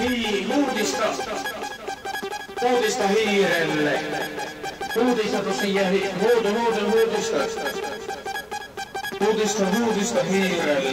Hii, uudista hiirelle. Uudistatusi jähi, huudista. Uudista hiirelle.